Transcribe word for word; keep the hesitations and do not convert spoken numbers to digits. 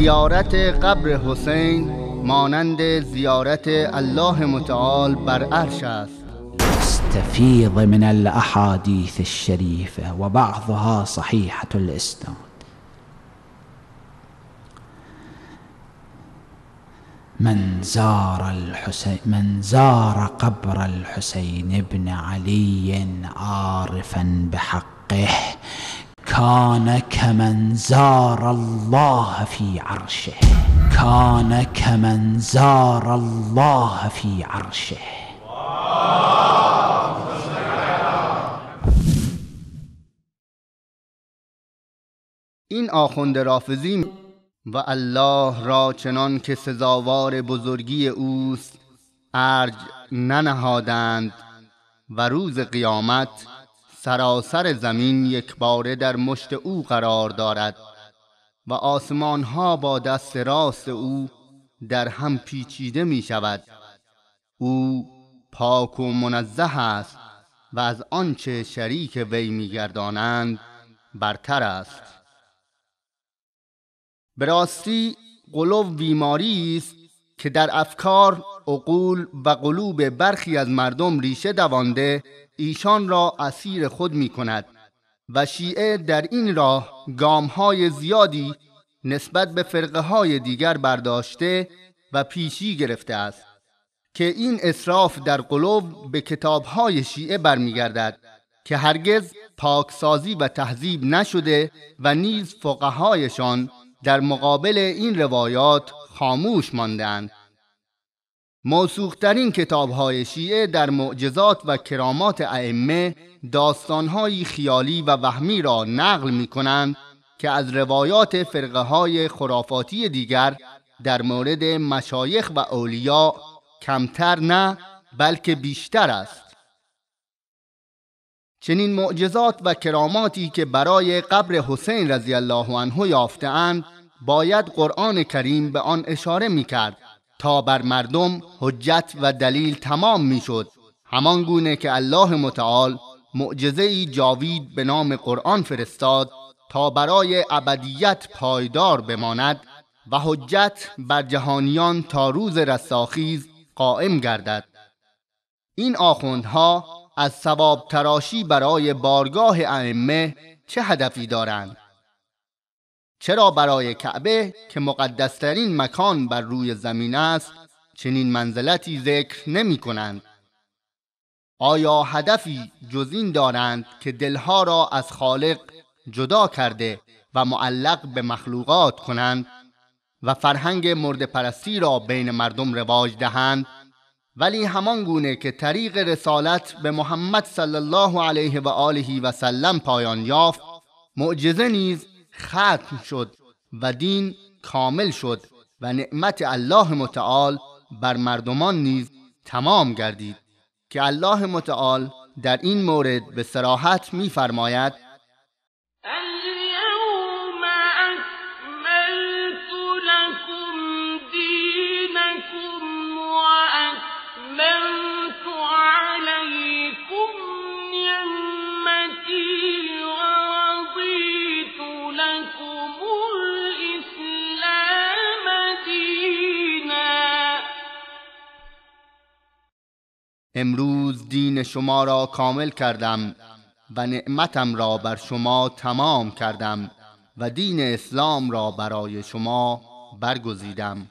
زیارت قبر حسین مانند زیارت الله متعال بر عرش است. استفیض من الاحادیث الشریفه و بعضها صحیحة الاسناد. من زار الحسين من زار قبر الحسين بن علي عارفا بحقه كان كمن زار الله في عرشه كان كمن زار الله في عرشه. این آخوند رافضی و الله را چنان که سزاوار بزرگی اوست ارج ننهادند و روز قیامت سراسر زمین یک باره در مشت او قرار دارد و آسمان ها با دست راست او در هم پیچیده می شود. او پاک و منزه است و از آنچه شریک وی می گردانند برتر است. به راستی قلوب بیماری است که در افکار، عقول و قلوب برخی از مردم ریشه دوانده ایشان را اسیر خود می کند و شیعه در این راه گامهای زیادی نسبت به فرقه های دیگر برداشته و پیشی گرفته است که این اسراف در قلوب به کتابهای شیعه برمیگردد که هرگز پاکسازی و تهذیب نشده و نیز فقهایشان در مقابل این روایات خاموش ماندند. موثوق‌ترین کتاب‌های شیعه در معجزات و کرامات ائمه داستان‌های خیالی و وهمی را نقل می‌کنند که از روایات فرقه‌های خرافاتی دیگر در مورد مشایخ و اولیاء کمتر نه بلکه بیشتر است. چنین معجزات و کراماتی که برای قبر حسین رضی الله عنه یافته‌اند باید قرآن کریم به آن اشاره می‌کرد تا بر مردم حجت و دلیل تمام می‌شد، همان گونه که الله متعال معجزه‌ای جاوید به نام قرآن فرستاد تا برای ابدیت پایدار بماند و حجت بر جهانیان تا روز رستاخیز قائم گردد. این آخوندها از ثواب تراشی برای بارگاه ائمه چه هدفی دارند؟ چرا برای کعبه که مقدسترین مکان بر روی زمین است چنین منزلتی ذکر نمی کنند؟ آیا هدفی جز این دارند که دلها را از خالق جدا کرده و معلق به مخلوقات کنند و فرهنگ مرده پرستی را بین مردم رواج دهند؟ ولی همان گونه که طریق رسالت به محمد صلی الله علیه و آله و سلم پایان یافت، معجزه نیز ختم شد و دین کامل شد و نعمت الله متعال بر مردمان نیز تمام گردید که الله متعال در این مورد به صراحت می‌فرماید: امروز دین شما را کامل کردم و نعمتم را بر شما تمام کردم و دین اسلام را برای شما برگزیدم.